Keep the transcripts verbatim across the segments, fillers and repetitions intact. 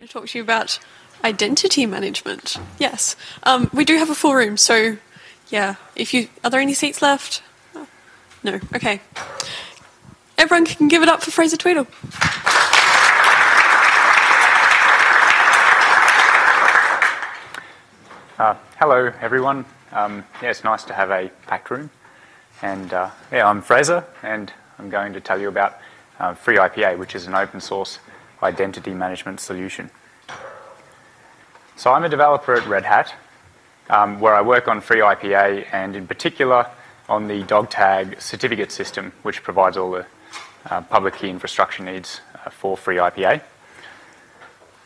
to talk to you about identity management. Yes, um, we do have a full room, so yeah. If you are there any seats left? Oh, no. Okay. Everyone can give it up for Fraser Tweedale. Uh, hello, everyone. Um, yeah, it's nice to have a packed room. And uh, yeah, I'm Fraser, and I'm going to tell you about uh, FreeIPA, which is an open source identity management solution. So I'm a developer at Red Hat, um, where I work on FreeIPA, and in particular on the DogTag certificate system, which provides all the uh, public key infrastructure needs uh, for FreeIPA.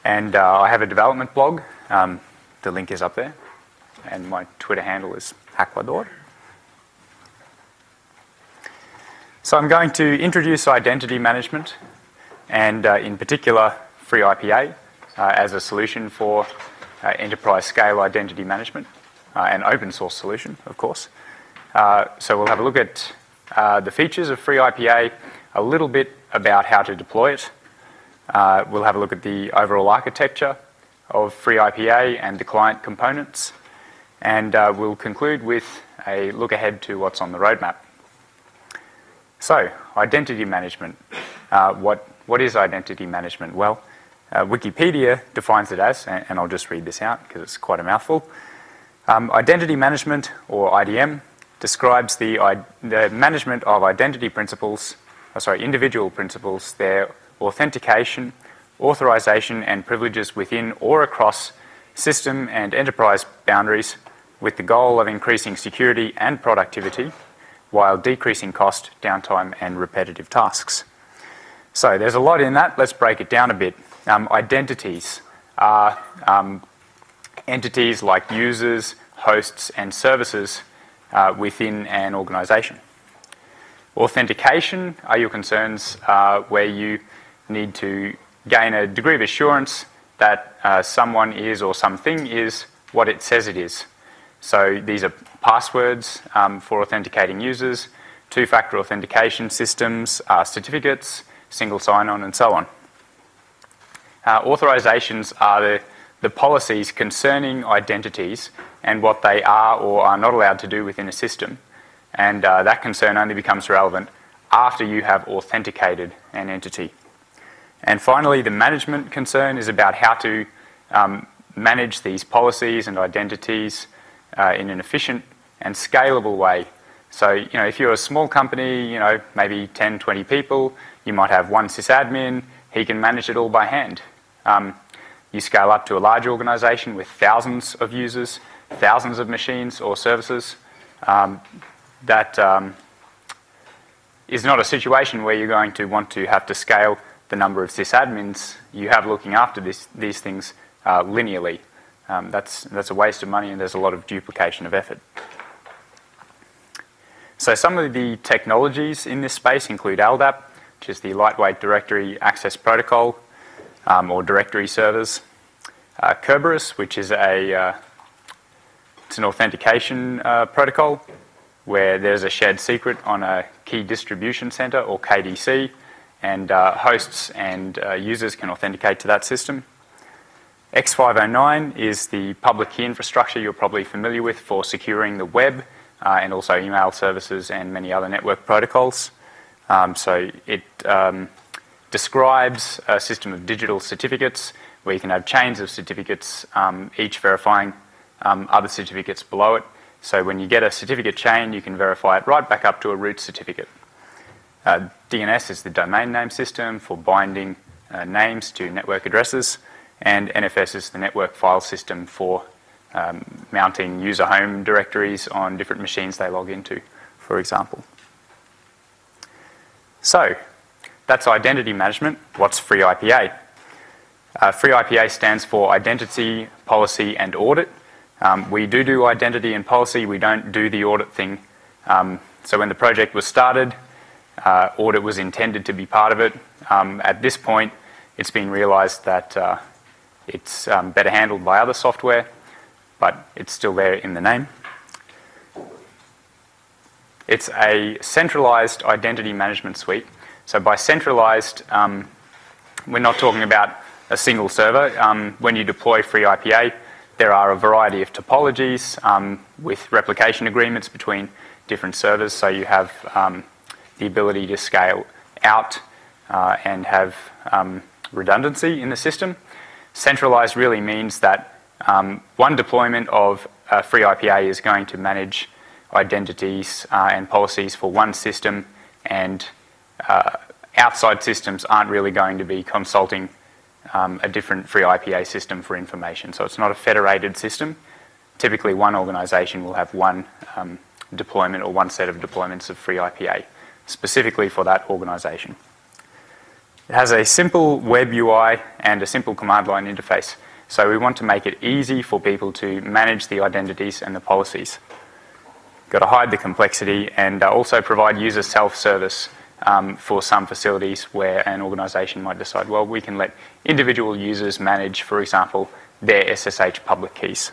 And uh, I have a development blog. Um, the link is up there. And my Twitter handle is hackquador. So I'm going to introduce identity management, and uh, in particular FreeIPA, uh, as a solution for uh, enterprise-scale identity management, uh, an open-source solution, of course. Uh, so we'll have a look at uh, the features of FreeIPA, a little bit about how to deploy it. Uh, we'll have a look at the overall architecture of FreeIPA and the client components, and uh, we'll conclude with a look ahead to what's on the roadmap. So, identity management. Uh, what, what is identity management? Well, uh, Wikipedia defines it as, and, and I'll just read this out because it's quite a mouthful. Um, identity management, or I D M, describes the, I, the management of identity principles, oh, sorry, individual principles, their authentication, authorization, and privileges within or across system and enterprise boundaries, with the goal of increasing security and productivity, while decreasing cost, downtime, and repetitive tasks. So there's a lot in that. Let's break it down a bit. Um, identities are um, entities like users, hosts, and services uh, within an organization. Authentication are your concerns uh, where you need to gain a degree of assurance that uh, someone is or something is what it says it is. So these are passwords um, for authenticating users, two-factor authentication systems, uh, certificates, single sign-on, and so on. Uh, authorizations are the, the policies concerning identities and what they are or are not allowed to do within a system. And uh, that concern only becomes relevant after you have authenticated an entity. And finally, the management concern is about how to um, manage these policies and identities Uh, in an efficient and scalable way. So, you know, if you're a small company, you know, maybe ten, twenty people, you might have one sysadmin, he can manage it all by hand. Um, you scale up to a large organization with thousands of users, thousands of machines or services, um, that um, is not a situation where you're going to want to have to scale the number of sysadmins you have looking after this, these things uh, linearly. Um, that's, that's a waste of money, and there's a lot of duplication of effort. So some of the technologies in this space include L D A P, which is the Lightweight Directory Access Protocol, um, or directory servers. Uh, Kerberos, which is a, uh, it's an authentication uh, protocol where there's a shared secret on a key distribution center, or K D C, and uh, hosts and uh, users can authenticate to that system. X five oh nine is the public key infrastructure you're probably familiar with for securing the web uh, and also email services and many other network protocols. Um, so it um, describes a system of digital certificates where you can have chains of certificates, um, each verifying um, other certificates below it. So when you get a certificate chain, you can verify it right back up to a root certificate. Uh, D N S is the domain name system for binding uh, names to network addresses. And N F S is the network file system for um, mounting user home directories on different machines they log into, for example. So, that's identity management. What's FreeIPA? Uh, FreeIPA stands for Identity, Policy, and Audit. Um, we do do identity and policy. We don't do the audit thing. Um, so when the project was started, uh, audit was intended to be part of it. Um, at this point, it's been realized that uh, It's um, better handled by other software, but it's still there in the name. It's a centralized identity management suite. So by centralized, um, we're not talking about a single server. Um, when you deploy FreeIPA, there are a variety of topologies um, with replication agreements between different servers, so you have um, the ability to scale out uh, and have um, redundancy in the system. Centralized really means that um, one deployment of uh, FreeIPA is going to manage identities uh, and policies for one system, and uh, outside systems aren't really going to be consulting um, a different FreeIPA system for information. So it's not a federated system. Typically one organisation will have one um, deployment or one set of deployments of FreeIPA specifically for that organisation. It has a simple web U I and a simple command line interface. So we want to make it easy for people to manage the identities and the policies. Got to hide the complexity and uh, also provide user self-service um, for some facilities where an organisation might decide, well, we can let individual users manage, for example, their S S H public keys.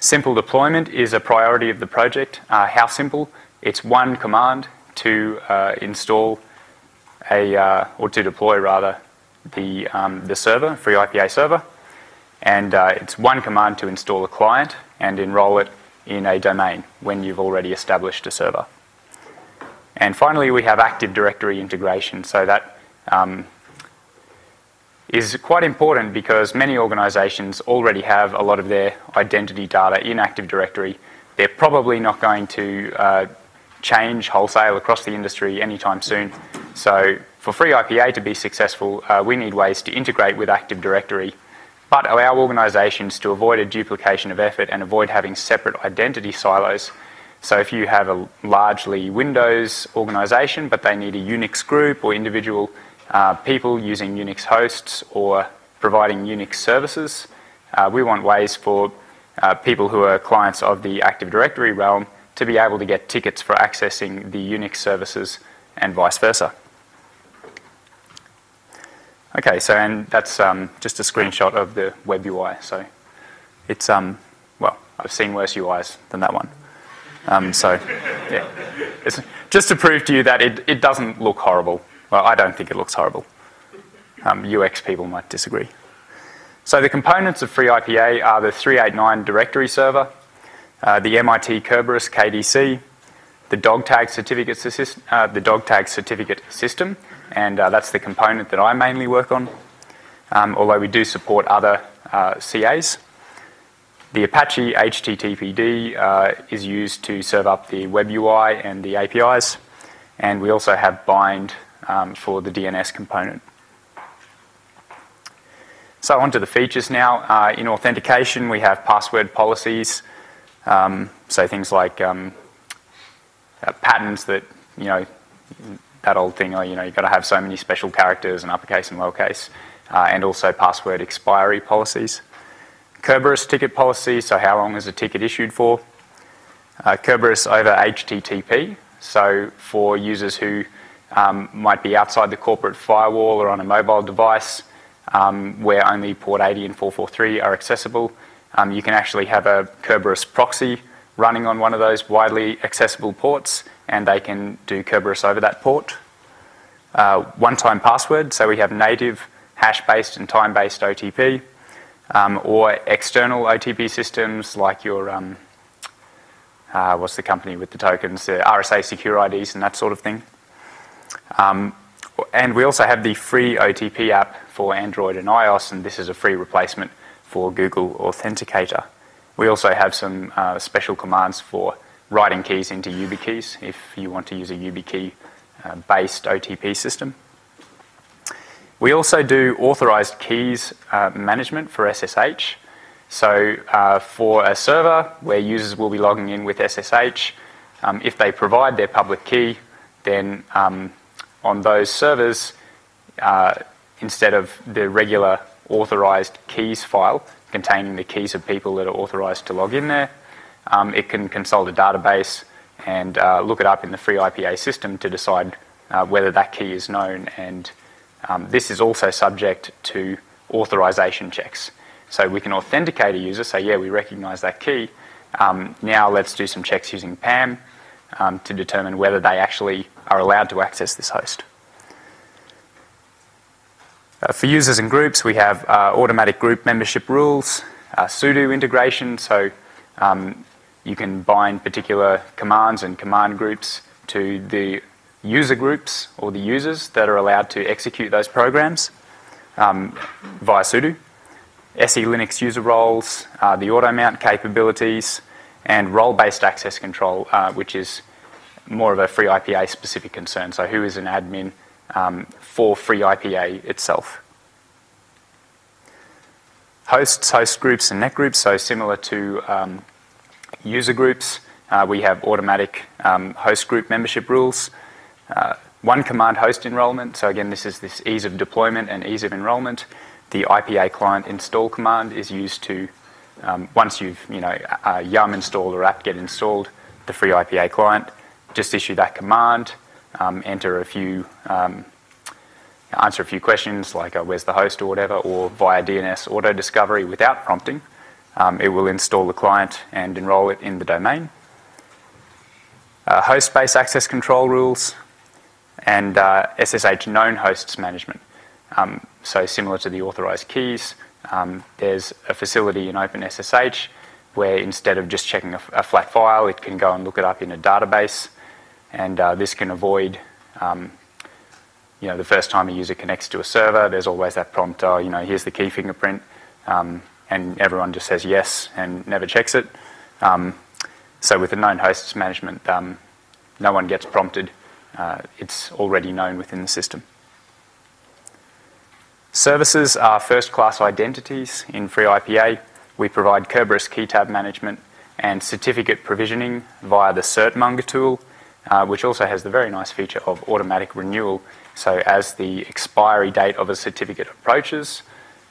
Simple deployment is a priority of the project. Uh, how simple? It's one command to uh, install a, uh, or to deploy rather, the, um, the server, FreeIPA server. And uh, it's one command to install a client and enroll it in a domain when you've already established a server. And finally, we have Active Directory integration. So that um, is quite important because many organizations already have a lot of their identity data in Active Directory. They're probably not going to uh, change wholesale across the industry anytime soon. So for FreeIPA to be successful, uh, we need ways to integrate with Active Directory, but allow organisations to avoid a duplication of effort and avoid having separate identity silos. So if you have a largely Windows organisation, but they need a Unix group or individual uh, people using Unix hosts or providing Unix services, uh, we want ways for uh, people who are clients of the Active Directory realm to be able to get tickets for accessing the Unix services and vice versa. Okay, so and that's um, just a screenshot of the web U I. So it's, um, well, I've seen worse U Is than that one. Um, so, yeah. It's just to prove to you that it, it doesn't look horrible. Well, I don't think it looks horrible. Um, U X people might disagree. So the components of FreeIPA are the three eighty-nine Directory Server, uh, the M I T Kerberos K D C, the DogTag certificate, uh, the DogTag certificate system, and uh, that's the component that I mainly work on, um, although we do support other uh, C As. The Apache H T T P D uh, is used to serve up the web U I and the A P Is, and we also have bind um, for the D N S component. So onto the features now. Uh, in authentication, we have password policies, um, so things like um, uh, patterns that, you know, that old thing, you know, you've got to have so many special characters and uppercase and lowercase, uh, and also password expiry policies. Kerberos ticket policy, so how long is a ticket issued for? Uh, Kerberos over H T T P, so for users who um, might be outside the corporate firewall or on a mobile device um, where only port eighty and four forty-three are accessible, um, you can actually have a Kerberos proxy running on one of those widely accessible ports, and they can do Kerberos over that port. Uh, one-time password, so we have native, hash-based and time-based O T P, um, or external O T P systems like your, um, uh, what's the company with the tokens, the R S A secure I Ds and that sort of thing. Um, and we also have the free O T P app for Android and iOS, and this is a free replacement for Google Authenticator. We also have some uh, special commands for writing keys into YubiKeys if you want to use a YubiKey-based uh, O T P system. We also do authorized keys uh, management for S S H. So uh, for a server where users will be logging in with S S H, um, if they provide their public key, then um, on those servers, uh, instead of the regular authorized keys file containing the keys of people that are authorized to log in there, Um, it can consult a database and uh, look it up in the FreeIPA system to decide uh, whether that key is known, and um, this is also subject to authorization checks. So we can authenticate a user, say, yeah, we recognize that key. Um, now let's do some checks using PAM um, to determine whether they actually are allowed to access this host. Uh, for users and groups, we have uh, automatic group membership rules, uh, sudo integration, so um, you can bind particular commands and command groups to the user groups or the users that are allowed to execute those programs um, via sudo. S E Linux user roles, uh, the auto-mount capabilities, and role-based access control, uh, which is more of a FreeIPA specific concern, so who is an admin Um, for FreeIPA itself. Hosts, host groups, and net groups, so similar to um, user groups, uh, we have automatic um, host group membership rules. Uh, one command host enrollment, so again this is this ease of deployment and ease of enrollment. The I P A client install command is used to, um, once you've, you know, uh, yum install or apt-get installed, the FreeIPA client, just issue that command. Um, enter a few, um, answer a few questions like uh, where's the host or whatever, or via D N S auto discovery without prompting, um, it will install the client and enroll it in the domain. Uh, host-based access control rules and uh, S S H known hosts management. Um, so similar to the authorized keys, um, there's a facility in OpenSSH where instead of just checking a, a flat file, it can go and look it up in a database. And uh, this can avoid, um, you know, the first time a user connects to a server, there's always that prompt, oh, you know, here's the key fingerprint, um, and everyone just says yes and never checks it. Um, so with the known hosts management, um, no one gets prompted. Uh, it's already known within the system. Services are first-class identities in FreeIPA. We provide Kerberos key tab management and certificate provisioning via the Certmonger tool, Uh, which also has the very nice feature of automatic renewal. So as the expiry date of a certificate approaches,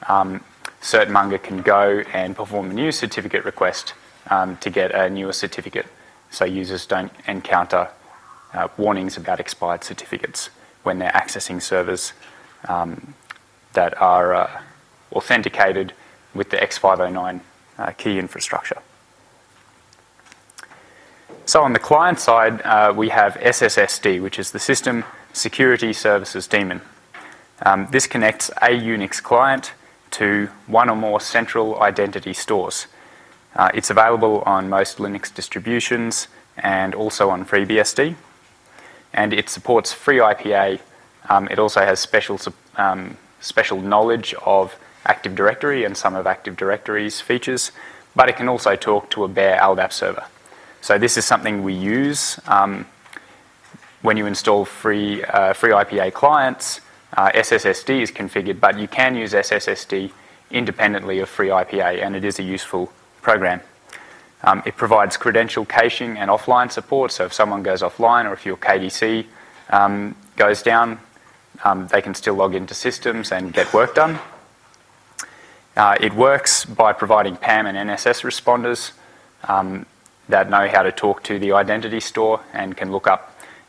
um, Certmonger can go and perform a new certificate request um, to get a newer certificate, so users don't encounter uh, warnings about expired certificates when they're accessing servers um, that are uh, authenticated with the X five oh nine uh, key infrastructure. So on the client side, uh, we have S S S D, which is the System Security Services Daemon. Um, this connects a Unix client to one or more central identity stores. Uh, it's available on most Linux distributions and also on FreeBSD. And it supports FreeIPA. Um, it also has special, um, special knowledge of Active Directory and some of Active Directory's features, but it can also talk to a bare L D A P server. So this is something we use um, when you install free, uh, FreeIPA clients. Uh, S S S D is configured, but you can use S S S D independently of FreeIPA, and it is a useful program. Um, it provides credential caching and offline support, so if someone goes offline or if your K D C um, goes down, um, they can still log into systems and get work done. Uh, it works by providing PAM and N S S responders um, that know how to talk to the identity store and can look up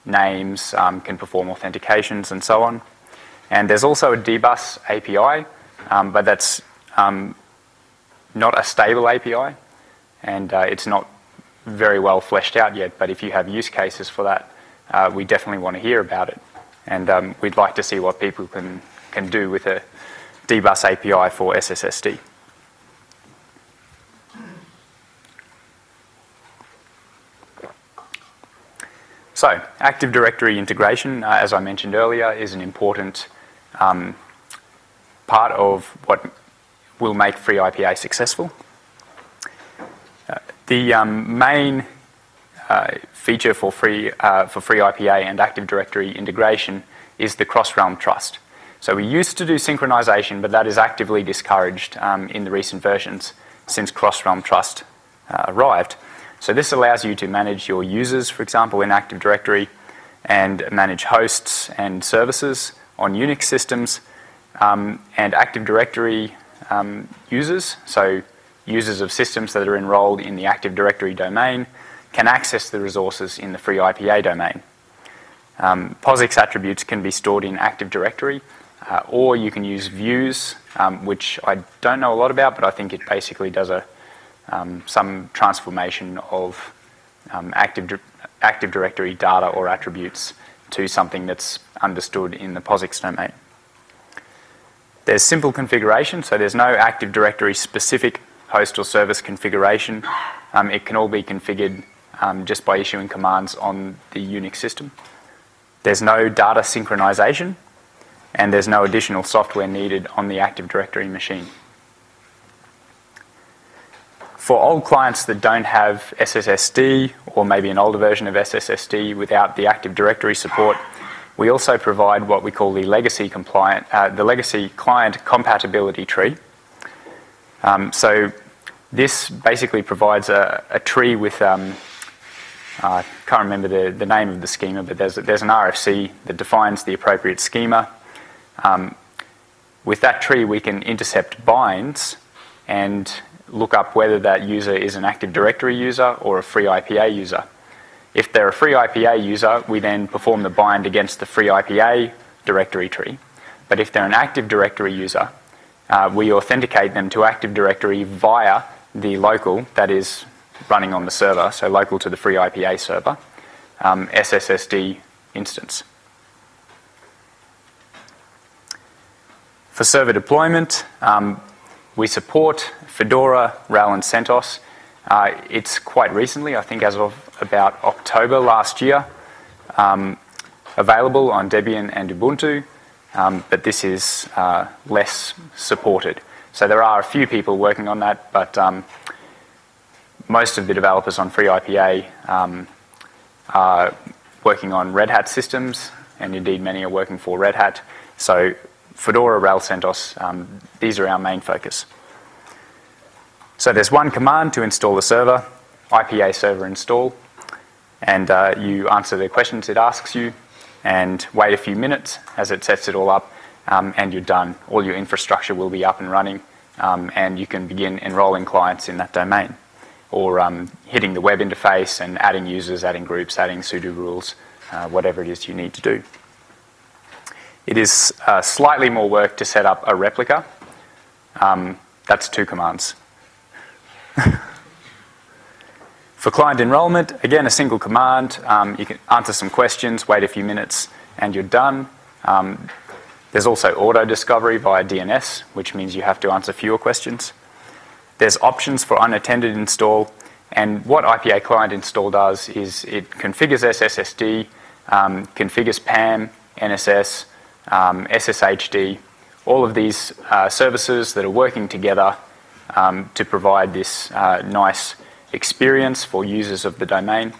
names, um, can perform authentications and so on. And there's also a D B U S A P I, um, but that's um, not a stable A P I, and uh, it's not very well fleshed out yet, but if you have use cases for that, uh, we definitely want to hear about it. And um, we'd like to see what people can, can do with a D B U S A P I for S S S D. So, Active Directory integration, uh, as I mentioned earlier, is an important um, part of what will make FreeIPA successful. Uh, the um, main uh, feature for free uh, for FreeIPA and Active Directory integration is the cross-realm trust. So we used to do synchronization, but that is actively discouraged um, in the recent versions since cross-realm trust uh, arrived. So this allows you to manage your users, for example, in Active Directory, and manage hosts and services on Unix systems, um, and Active Directory um, users, so users of systems that are enrolled in the Active Directory domain, can access the resources in the FreeIPA domain. Um, POSIX attributes can be stored in Active Directory, uh, or you can use views, um, which I don't know a lot about, but I think it basically does a Um, some transformation of um, active, active Directory data or attributes to something that's understood in the POSIX domain. There's simple configuration, so there's no Active Directory specific host or service configuration. Um, it can all be configured um, just by issuing commands on the Unix system. There's no data synchronization, and there's no additional software needed on the Active Directory machine. For old clients that don't have S S S D, or maybe an older version of S S S D without the Active Directory support, we also provide what we call the legacy compliant, uh, the legacy client compatibility tree. Um, so this basically provides a, a tree with, um, I can't remember the, the name of the schema, but there's, there's an R F C that defines the appropriate schema. Um, with that tree, we can intercept binds and look up whether that user is an Active Directory user or a FreeIPA user. If they're a FreeIPA user, we then perform the bind against the FreeIPA directory tree. But if they're an Active Directory user, uh, we authenticate them to Active Directory via the local that is running on the server, so local to the FreeIPA server, um, S S S D instance. For server deployment, um, we support Fedora, RHEL, and CentOS. Uh, it's quite recently, I think as of about October last year, um, available on Debian and Ubuntu, um, but this is uh, less supported. So there are a few people working on that, but um, most of the developers on FreeIPA um, are working on Red Hat systems, and indeed many are working for Red Hat. So Fedora, RHEL, CentOS, um, these are our main focus. So there's one command to install the server, I P A server install, and uh, you answer the questions it asks you, and wait a few minutes as it sets it all up, um, and you're done. All your infrastructure will be up and running, um, and you can begin enrolling clients in that domain, or um, hitting the web interface and adding users, adding groups, adding sudo rules, uh, whatever it is you need to do. It is uh, slightly more work to set up a replica. Um, that's two commands. For client enrollment, again, a single command. Um, you can answer some questions, wait a few minutes, and you're done. Um, there's also auto-discovery via D N S, which means you have to answer fewer questions. There's options for unattended install. And what I P A client install does is it configures S S S D, um, configures PAM, N S S, Um, S S H D, all of these uh, services that are working together um, to provide this uh, nice experience for users of the domain.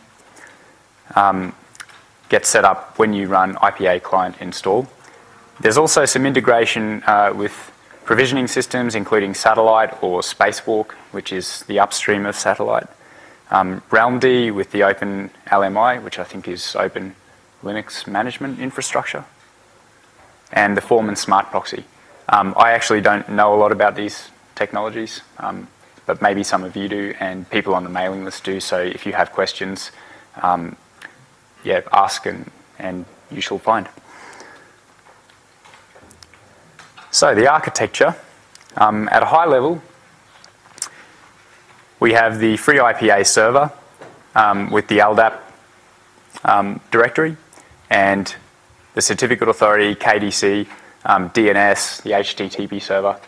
Um, get set up when you run I P A client install. There's also some integration uh, with provisioning systems, including Satellite or Spacewalk, which is the upstream of Satellite. Um, Realmd with the Open L M I, which I think is Open Linux Management Infrastructure, and the Foreman Smart Proxy. Um, I actually don't know a lot about these technologies, um, but maybe some of you do, and people on the mailing list do, so if you have questions, um, yeah, ask and, and you shall find. So the architecture, um, at a high level, we have the FreeIPA server um, with the L D A P um, directory, and the certificate authority, K D C, um, D N S, the H T T P server.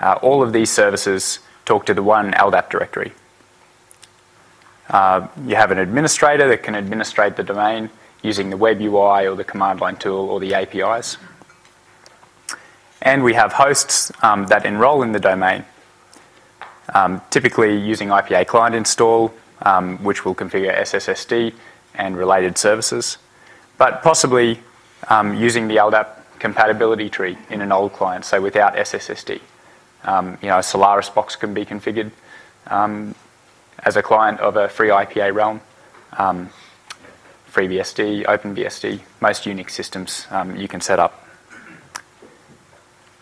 Uh, all of these services talk to the one L D A P directory. Uh, you have an administrator that can administrate the domain using the web U I or the command line tool or the A P Is. And we have hosts um, that enroll in the domain, um, typically using I P A client install, um, which will configure S S S D and related services, but possibly Um, using the L D A P compatibility tree in an old client, so without S S S D. Um, you know, a Solaris box can be configured um, as a client of a free I P A realm, um, FreeBSD, OpenBSD, most Unix systems um, you can set up.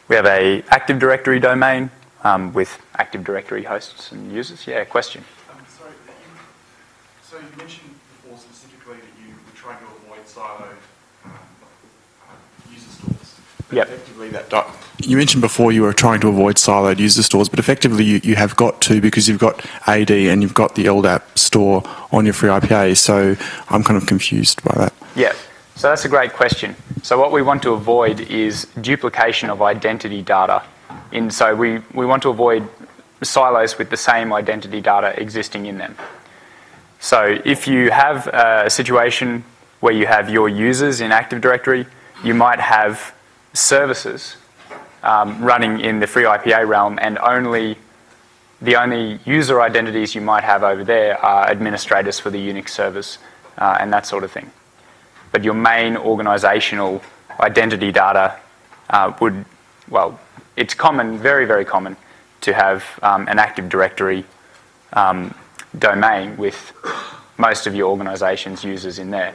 We have an Active Directory domain um, with Active Directory hosts and users. Yeah, question? Um, sorry, so you mentioned before specifically that you were trying to avoid siloed. Yep. Effectively that you mentioned before you were trying to avoid siloed user stores, but effectively you, you have got to, because you've got A D and you've got the L D A P store on your FreeIPA, so I'm kind of confused by that. Yeah, So that's a great question. So what we want to avoid is duplication of identity data. And so we, we want to avoid silos with the same identity data existing in them. So if you have a situation where you have your users in Active Directory, you might have services um, running in the FreeIPA realm, and only the only user identities you might have over there are administrators for the Unix servers uh, and that sort of thing. But your main organizational identity data uh, would, well, it's common, very, very common, to have um, an Active Directory um, domain with most of your organization's users in there.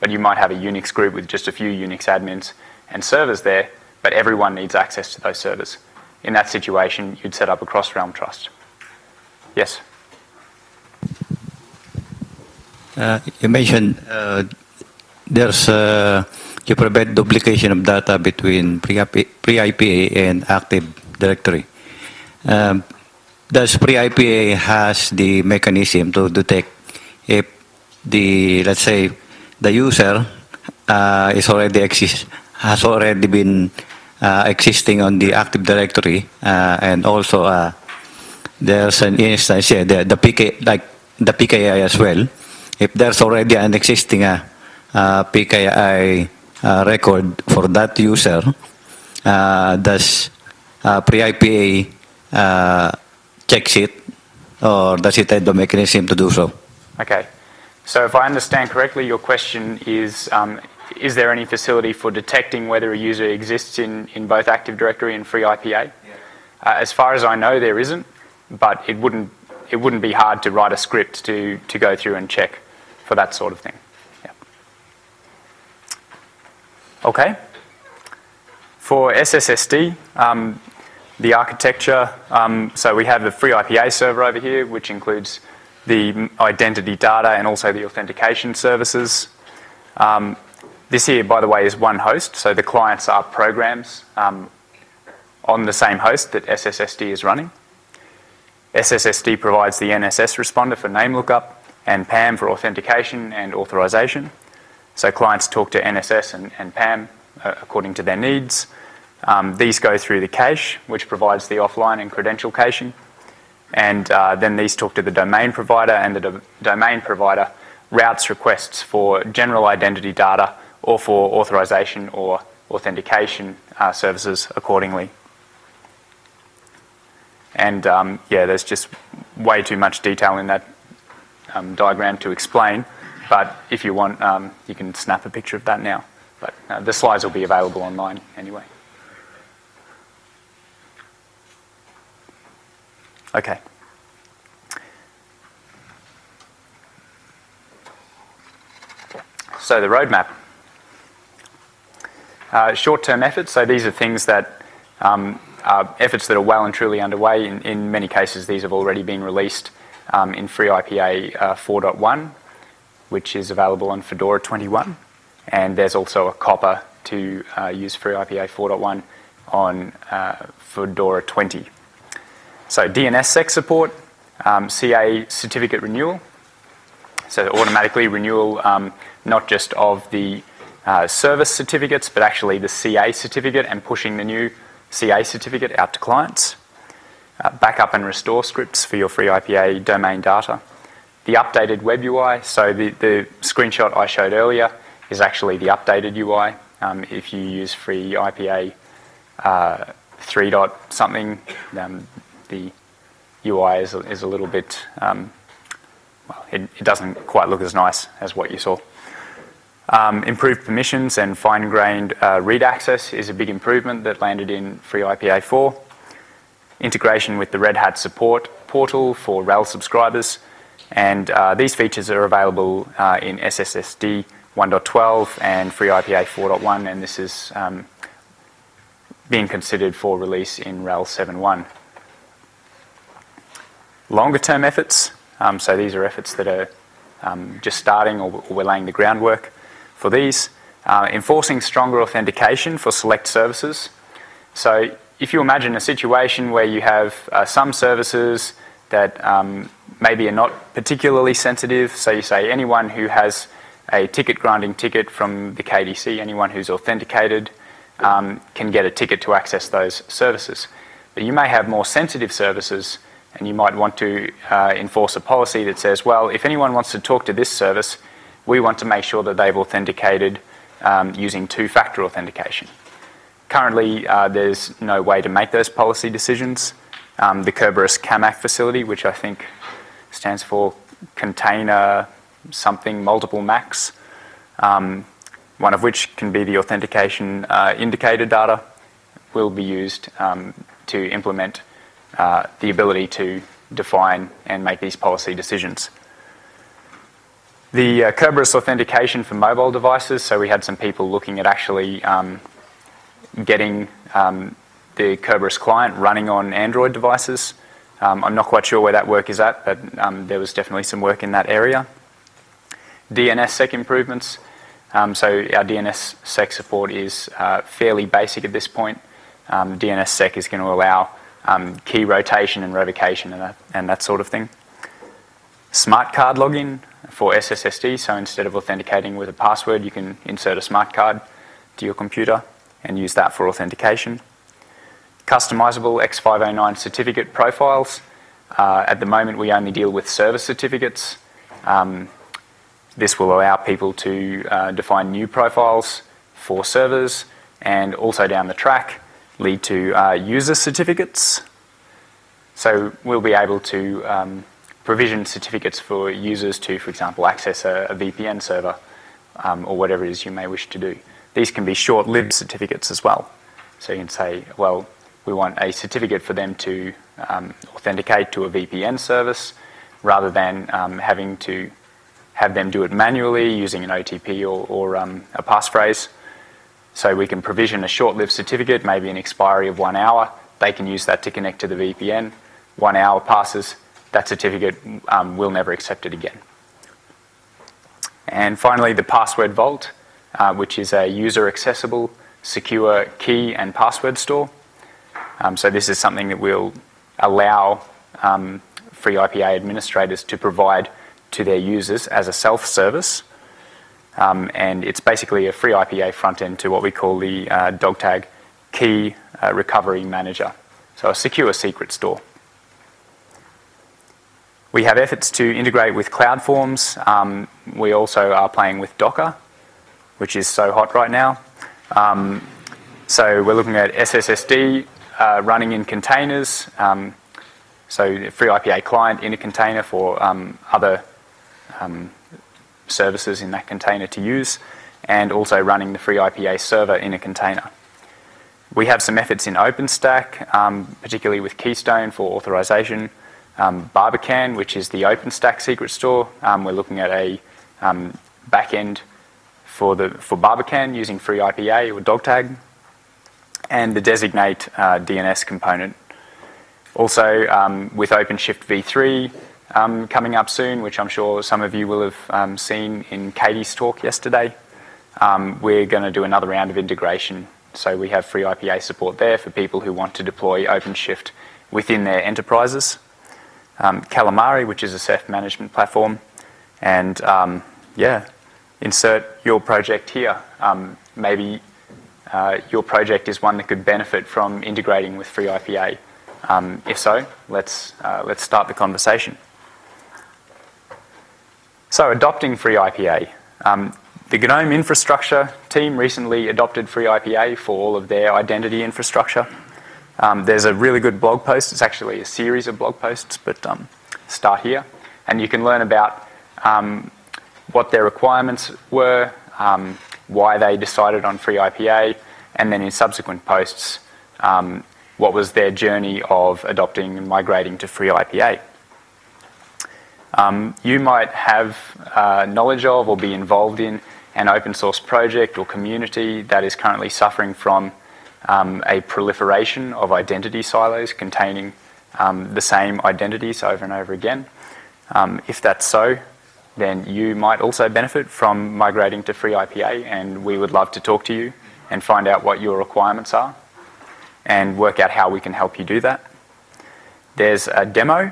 But you might have a Unix group with just a few Unix admins and servers there, but everyone needs access to those servers. In that situation, you'd set up a cross-realm trust. Yes? Uh, you mentioned uh, there's uh, you prevent duplication of data between pre I P A and Active Directory. Um, does pre I P A has the mechanism to detect if the, let's say, the user uh, is already exist has already been uh, existing on the Active Directory, uh, and also uh, there's an instance, yeah, the, the P K like the P K I as well. If there's already an existing uh, uh, P K I uh, record for that user, uh, does uh, pre I P A uh, checks it, or does it have the mechanism to do so? Okay. So if I understand correctly, your question is, um, is there any facility for detecting whether a user exists in, in both Active Directory and FreeIPA? Yeah. Uh, as far as I know, there isn't, but it wouldn't, it wouldn't be hard to write a script to, to go through and check for that sort of thing. Yeah. Okay. For S S S D, um, the architecture, um, so we have the FreeIPA server over here, which includes the identity data and also the authentication services. Um, this here, by the way, is one host, so the clients are programs um, on the same host that S S S D is running. S S S D provides the N S S responder for name lookup and PAM for authentication and authorization. So clients talk to N S S and, and PAM uh, according to their needs. Um, these go through the cache, which provides the offline and credential caching. And uh, then these talk to the domain provider, and the do domain provider routes requests for general identity data or for authorization or authentication uh, services accordingly. And um, yeah, there's just way too much detail in that um, diagram to explain, but if you want, um, you can snap a picture of that now. But uh, the slides will be available online anyway. Okay. So the roadmap. Uh, short-term efforts, so these are things that um, are efforts that are well and truly underway. In, in many cases, these have already been released um, in FreeIPA uh, four point one, which is available on Fedora twenty-one. And there's also a copper to uh, use FreeIPA four point one on uh, Fedora twenty. So D N S sec support, um, C A certificate renewal, so automatically renewal um, not just of the uh, service certificates, but actually the C A certificate, and pushing the new C A certificate out to clients. Uh, backup and restore scripts for your FreeIPA domain data. The updated web U I, so the, the screenshot I showed earlier is actually the updated U I. Um, if you use FreeIPA uh, three dot something, um, the U I is, is a little bit, um, well, it, it doesn't quite look as nice as what you saw. Um, improved permissions and fine-grained uh, read access is a big improvement that landed in FreeIPA four. Integration with the Red Hat support portal for RHEL subscribers. And uh, these features are available uh, in S S S D one point twelve and FreeIPA four point one, and this is um, being considered for release in RHEL seven point one. Longer-term efforts, um, so these are efforts that are um, just starting, or, or we're laying the groundwork for these. Uh, enforcing stronger authentication for select services. So if you imagine a situation where you have uh, some services that um, maybe are not particularly sensitive, so you say anyone who has a ticket granting ticket from the K D C. Anyone who's authenticated um, can get a ticket to access those services. But you may have more sensitive services, and you might want to uh, enforce a policy that says, well, if anyone wants to talk to this service, we want to make sure that they've authenticated um, using two-factor authentication. Currently, uh, there's no way to make those policy decisions. Um, the Kerberos C A M A C facility, which I think stands for Container Something Multiple Macs, um, one of which can be the authentication uh, indicator data, will be used um, to implement uh, the ability to define and make these policy decisions. The uh, Kerberos authentication for mobile devices, so we had some people looking at actually um, getting um, the Kerberos client running on Android devices. Um, I'm not quite sure where that work is at, but um, there was definitely some work in that area. D N S sec improvements. Um, so our D N S sec support is uh, fairly basic at this point. Um, D N S sec is going to allow um, key rotation and revocation and that, and that sort of thing. Smart card login for S S S D, so instead of authenticating with a password, you can insert a smart card to your computer and use that for authentication. Customizable X five oh nine certificate profiles. Uh, at the moment, we only deal with server certificates. Um, this will allow people to uh, define new profiles for servers and also down the track lead to uh, user certificates. So we'll be able to um, provision certificates for users to, for example, access a, a V P N server um, or whatever it is you may wish to do. These can be short-lived certificates as well. So you can say, well, we want a certificate for them to um, authenticate to a V P N service rather than um, having to have them do it manually using an O T P or, or um, a passphrase. So we can provision a short-lived certificate, maybe an expiry of one hour. They can use that to connect to the V P N. One hour passes, that certificate um, will never accept it again. And finally, the password vault, uh, which is a user-accessible, secure key and password store. Um, so this is something that will allow um, FreeIPA administrators to provide to their users as a self-service. Um, and it's basically a FreeIPA front-end to what we call the uh, DogTag Key uh, Recovery Manager. So a secure secret store. We have efforts to integrate with cloud forms. Um, we also are playing with Docker, which is so hot right now. Um, so we're looking at S S S D uh, running in containers. Um, so the FreeIPA client in a container for um, other um, services in that container to use, and also running the FreeIPA server in a container. We have some efforts in OpenStack, um, particularly with Keystone for authorization. Um, Barbican, which is the OpenStack secret store, um, we're looking at a um, backend for the for Barbican using FreeIPA or DogTag, and the designate uh, D N S component. Also, um, with OpenShift v three um, coming up soon, which I'm sure some of you will have um, seen in Katie's talk yesterday, um, we're going to do another round of integration. So we have FreeIPA support there for people who want to deploy OpenShift within their enterprises. Um, Calamari, which is a Ceph management platform, and um, yeah, insert your project here. Um, maybe uh, your project is one that could benefit from integrating with FreeIPA. Um, if so, let's uh, let's start the conversation. So, adopting FreeIPA. Um, the GNOME infrastructure team recently adopted FreeIPA for all of their identity infrastructure. Um, there's a really good blog post. It's actually a series of blog posts, but um, start here. And you can learn about um, what their requirements were, um, why they decided on FreeIPA, and then in subsequent posts, um, what was their journey of adopting and migrating to FreeIPA. Um, you might have uh, knowledge of or be involved in an open source project or community that is currently suffering from Um, a proliferation of identity silos containing um, the same identities over and over again. Um, if that's so, then you might also benefit from migrating to FreeIPA, and we would love to talk to you and find out what your requirements are and work out how we can help you do that. There's a demo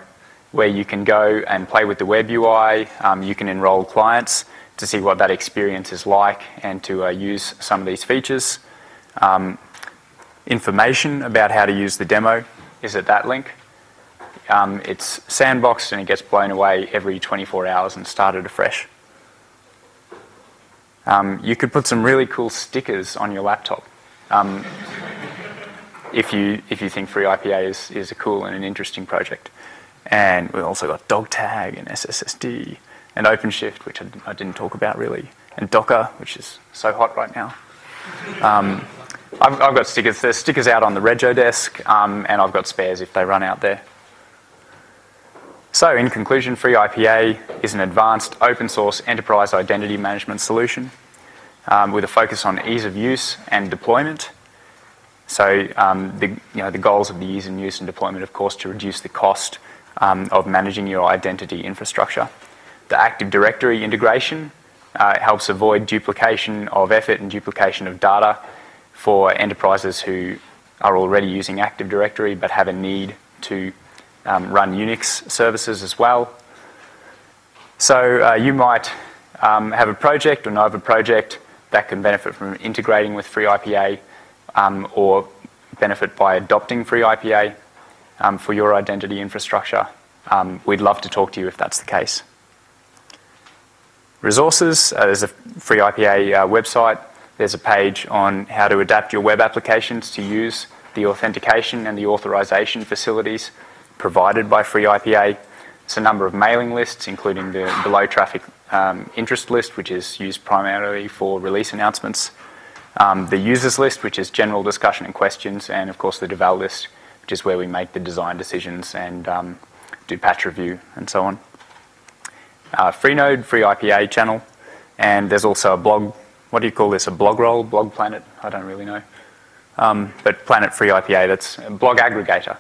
where you can go and play with the web U I, um, you can enroll clients, to see what that experience is like and to uh, use some of these features. Um, information about how to use the demo is at that link. Um, it's sandboxed and it gets blown away every twenty-four hours and started afresh. Um, you could put some really cool stickers on your laptop um, if you if you think FreeIPA is, is a cool and an interesting project. And we've also got DogTag and S S S D and OpenShift, which I, I didn't talk about really, and Docker, which is so hot right now. Um, I've, I've got stickers. There's stickers out on the Rego desk, um, and I've got spares if they run out there. So, in conclusion, FreeIPA is an advanced open source enterprise identity management solution um, with a focus on ease of use and deployment. So, um, the, you know, the goals of the ease and use and deployment, of course, to reduce the cost um, of managing your identity infrastructure. The Active Directory integration uh, helps avoid duplication of effort and duplication of data for enterprises who are already using Active Directory but have a need to Um, run Unix services as well. So uh, you might um, have a project or know of a project that can benefit from integrating with FreeIPA um, or benefit by adopting FreeIPA um, for your identity infrastructure. Um, we'd love to talk to you if that's the case. Resources, uh, there's a FreeIPA uh, website. There's a page on how to adapt your web applications to use the authentication and the authorization facilities provided by FreeIPA. It's a number of mailing lists, including the below traffic um, interest list, which is used primarily for release announcements, um, the users list, which is general discussion and questions, and of course the deval list, which is where we make the design decisions and um, do patch review and so on. Uh, Freenode, FreeIPA channel, and there's also a blog, what do you call this, a blog roll, blog planet, I don't really know, um, but Planet FreeIPA, that's a blog aggregator.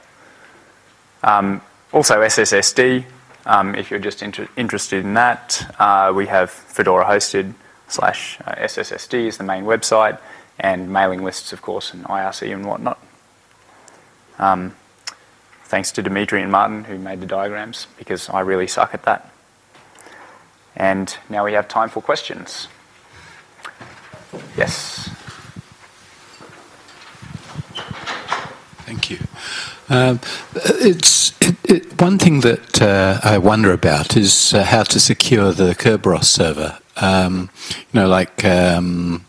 Um, also S S S D, um, if you're just inter interested in that, uh, we have Fedora hosted slash S S S D is the main website, and mailing lists, of course, and I R C and whatnot. Um, thanks to Dimitri and Martin who made the diagrams, because I really suck at that. And now we have time for questions. Yes. Thank you. Um, it's it, it, one thing that uh, I wonder about is uh, how to secure the Kerberos server. Um, you know, like um,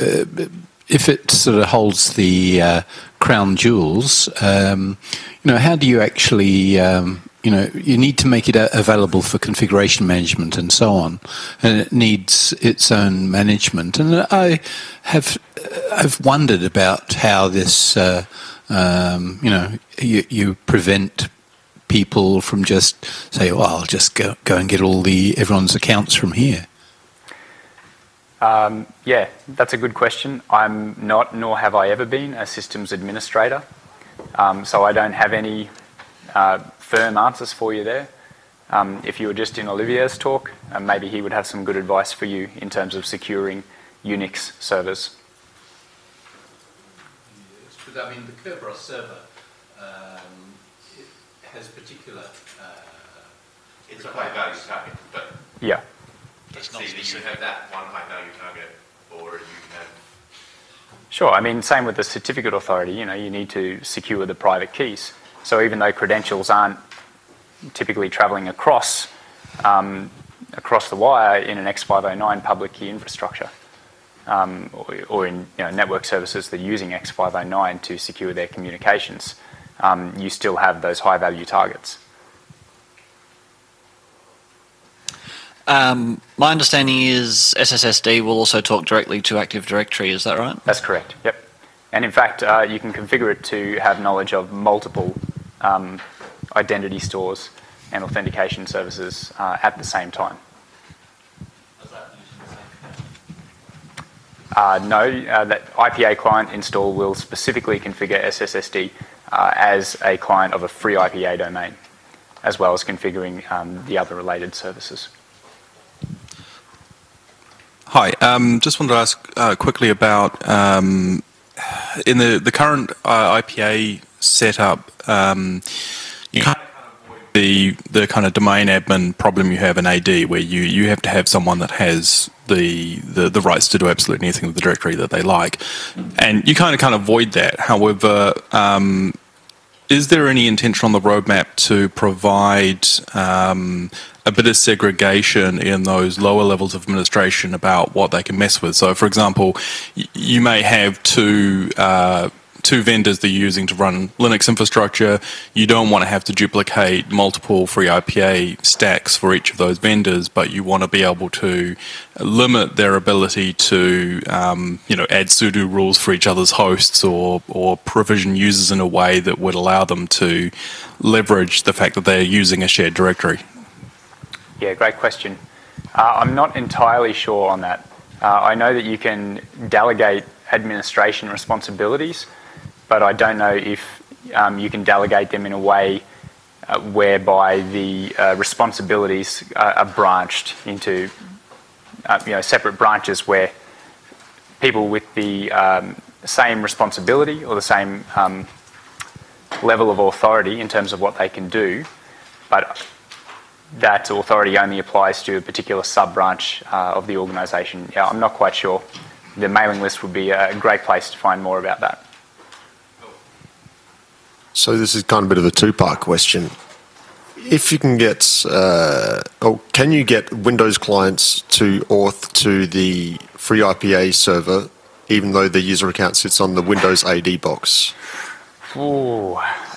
uh, if it sort of holds the uh, crown jewels, um, you know, how do you actually, um, you know, you need to make it available for configuration management and so on, and it needs its own management. And I have I've wondered about how this. Uh, Um, you know, you, you prevent people from just say, "Well, I'll just go go and get all the everyone's accounts from here." Um, yeah, that's a good question. I'm not, nor have I ever been, a systems administrator, um, so I don't have any uh, firm answers for you there. Um, if you were just in Olivier's talk, uh, maybe he would have some good advice for you in terms of securing Unix servers. I mean, the Kerberos server um, it has particular. Uh, it's a high value target, but yeah, it's not either you have that one high value target, or you have. Sure, I mean, same with the certificate authority. You know, you need to secure the private keys. So even though credentials aren't typically traveling across um, across the wire in an X five oh nine public key infrastructure. Um, or, or in you know, network services that are using X five oh nine to secure their communications, um, you still have those high-value targets. Um, my understanding is S S S D will also talk directly to Active Directory, is that right? That's correct, yep. And in fact, uh, you can configure it to have knowledge of multiple um, identity stores and authentication services uh, at the same time. Uh, no, uh, that I P A client install will specifically configure S S S D uh, as a client of a free I P A domain, as well as configuring um, the other related services. Hi, um, just wanted to ask uh, quickly about um, in the the current uh, I P A setup, um, you can't avoid the the kind of domain admin problem you have in A D, where you you have to have someone that has the the, the rights to do absolutely anything with the directory that they like, and you kind of can't avoid that. However, um, is there any intention on the roadmap to provide um, a bit of segregation in those lower levels of administration about what they can mess with? So, for example, you may have two uh, two vendors that you're using to run Linux infrastructure. You don't want to have to duplicate multiple FreeIPA stacks for each of those vendors, but you want to be able to limit their ability to, um, you know, add sudo rules for each other's hosts, or or provision users in a way that would allow them to leverage the fact that they're using a shared directory. Yeah, great question. Uh, I'm not entirely sure on that. Uh, I know that you can delegate administration responsibilities, but I don't know if um, you can delegate them in a way uh, whereby the uh, responsibilities are, are branched into uh, you know, separate branches where people with the um, same responsibility or the same um, level of authority in terms of what they can do, but that authority only applies to a particular sub-branch uh, of the organisation. Yeah, I'm not quite sure. The mailing list would be a great place to find more about that. So this is kind of a bit of a two-part question. If you can get, uh, oh, can you get Windows clients to auth to the FreeIPA server, even though the user account sits on the Windows A D box? Ooh.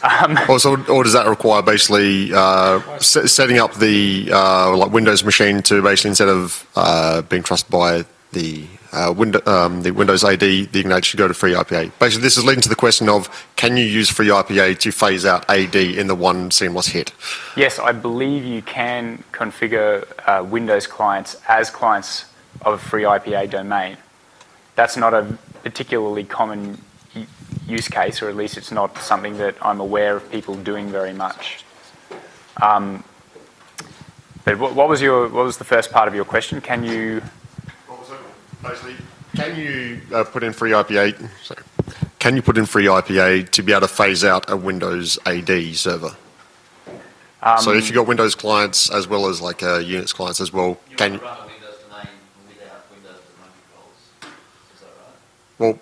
Um, or, so, or does that require basically uh, se setting up the uh, like Windows machine to basically, instead of uh, being trusted by the uh, window, um, the Windows A D, the Ignite should go to FreeIPA? Basically, this is leading to the question of, can you use FreeIPA to phase out A D in the one seamless hit? Yes, I believe you can configure uh, Windows clients as clients of a FreeIPA domain. That's not a particularly common use case, or at least it's not something that I'm aware of people doing very much. Um, but what, what was your what was the first part of your question? Can you basically can you uh, put in FreeIPA? Sorry. Can you put in FreeIPA to be able to phase out a Windows A D server? Um, so if you've got Windows clients as well as like uh, Unix clients as well, you can. You run a Windows domain without Windows domain controls. Is that right? Well.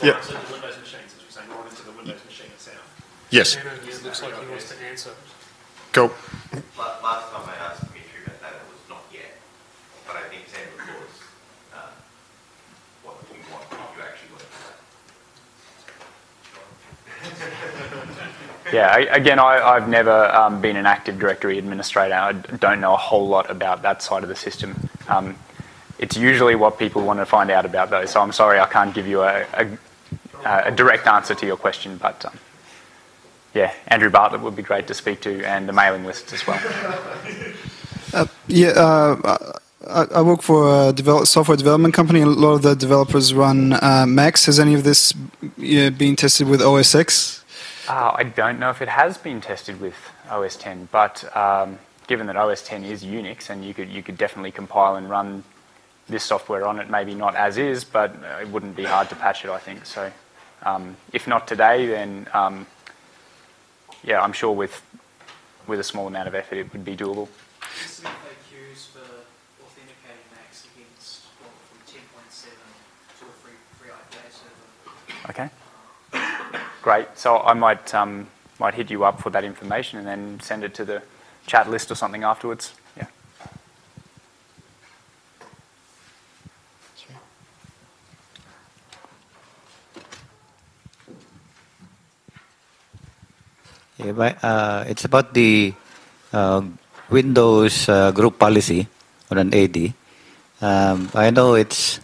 Yeah. Yes. It looks like he wants to answer. Cool. Last time I asked Dimitri about that, it was not yet. But I think Sam was uh, what you want, what you actually want. Yeah, I, again, I, I've never um, been an Active Directory administrator. I don't know a whole lot about that side of the system. Um, It's usually what people want to find out about, though, so I'm sorry I can't give you a, a, a direct answer to your question, but um, yeah, Andrew Bartlett would be great to speak to, and the mailing list as well. Uh, yeah, uh, I, I work for a develop, software development company, and a lot of the developers run uh, Macs. Has any of this you know, been tested with O S ten? Uh, I don't know if it has been tested with O S ten, but um, given that O S ten is Unix, and you could, you could definitely compile and run this software on it, maybe not as is, but it wouldn't be hard to patch it, I think. So um, if not today, then um, yeah, I'm sure with with a small amount of effort it would be doable. Some F A Qs for authenticating Macs against what, from ten point seven to a free, free I P A server. Okay, great. So I might um, might hit you up for that information and then send it to the chat list or something afterwards. Yeah, but, uh, it's about the uh, Windows uh, group policy on an A D. Um, I know it's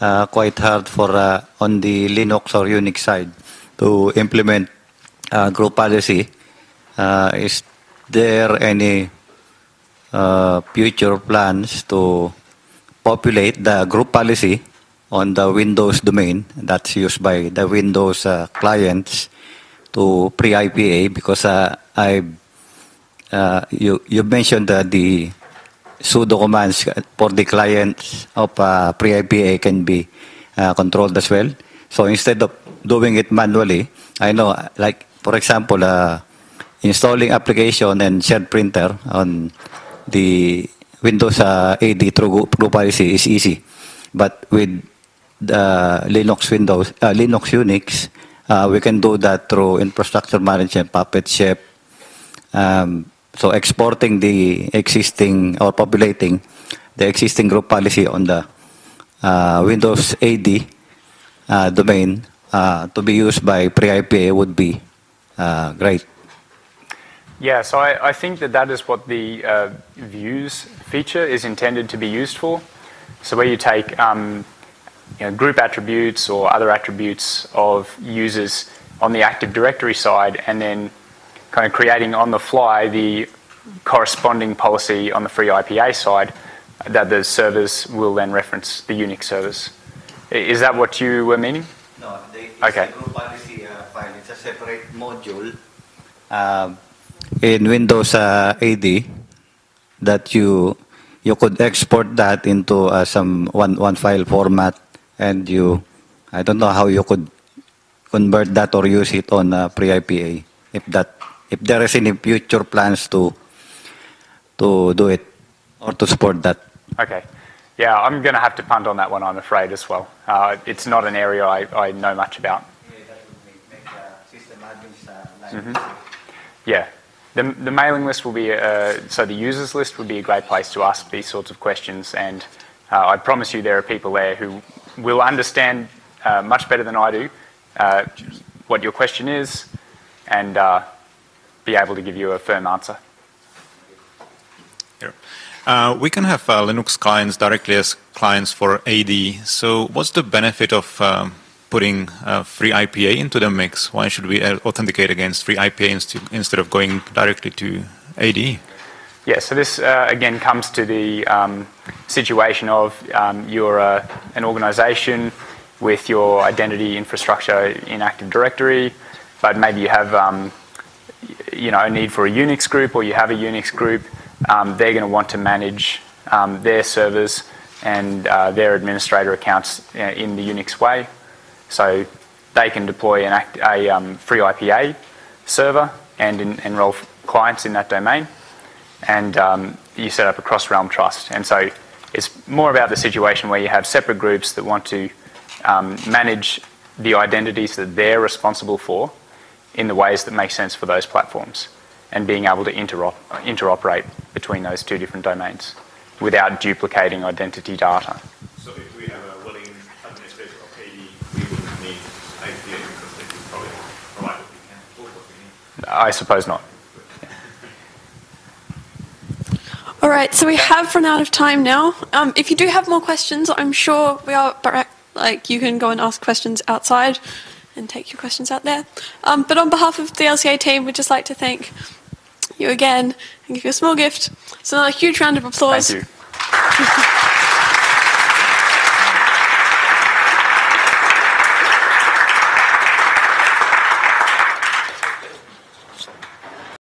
uh, quite hard for uh, on the Linux or Unix side to implement uh, group policy. Uh, is there any uh, future plans to populate the group policy on the Windows domain that's used by the Windows uh, clients to pre-I P A? Because uh, I, uh, you you mentioned that the sudo commands for the clients of uh, pre-I P A can be uh, controlled as well. So instead of doing it manually, I know, like for example, uh, installing application and shared printer on the Windows uh, A D through group policy is easy. But with uh, Linux, Windows, uh, Linux, Unix, uh, we can do that through infrastructure management, Puppet Chef. Um, so exporting the existing or populating the existing group policy on the uh, Windows A D uh, domain uh, to be used by FreeIPA would be uh, great. Yeah, so I, I think that that is what the uh, views feature is intended to be used for. So where you take um, you know, group attributes or other attributes of users on the Active Directory side and then kind of creating on the fly the corresponding policy on the FreeIPA side that the servers will then reference the Unix servers. Is that what you were meaning? No, they, it's okay. The group policy uh, file. It's a separate module. Um, In Windows uh, A D, that you you could export that into uh, some one one file format, and you I don't know how you could convert that or use it on uh, FreeIPA. If that if there is any future plans to to do it or to support that. Okay, yeah, I'm going to have to punt on that one, I'm afraid, as well. Uh, it's not an area I I know much about. Yeah, that would make, make uh, system admins uh, like mm-hmm. Yeah. The, the mailing list will be, uh, so the users list would be a great place to ask these sorts of questions, and uh, I promise you there are people there who will understand uh, much better than I do uh, what your question is and uh, be able to give you a firm answer. Yeah. Uh, we can have uh, Linux clients directly as clients for A D, so what's the benefit of um, putting uh, FreeIPA into the mix? Why should we authenticate against FreeIPA inst instead of going directly to A D? Yeah, so this uh, again comes to the um, situation of um, you're uh, an organization with your identity infrastructure in Active Directory, but maybe you have um, you know, a need for a Unix group, or you have a Unix group. Um, they're going to want to manage um, their servers and uh, their administrator accounts in the Unix way. So they can deploy an act, a um, FreeIPA server and in, enroll clients in that domain, and um, you set up a cross-realm trust. And so it's more about the situation where you have separate groups that want to um, manage the identities that they're responsible for in the ways that make sense for those platforms, and being able to interop interoperate between those two different domains without duplicating identity data. So if we have a willing administrator of A D, we wouldn't need I P A because they could probably provide what we can or what we need. I suppose not. All right, so we have run out of time now. Um, if you do have more questions, I'm sure we are, like, you can go and ask questions outside and take your questions out there. Um, but on behalf of the L C A team, we'd just like to thank you again and give you a small gift. So another huge round of applause. Thank you.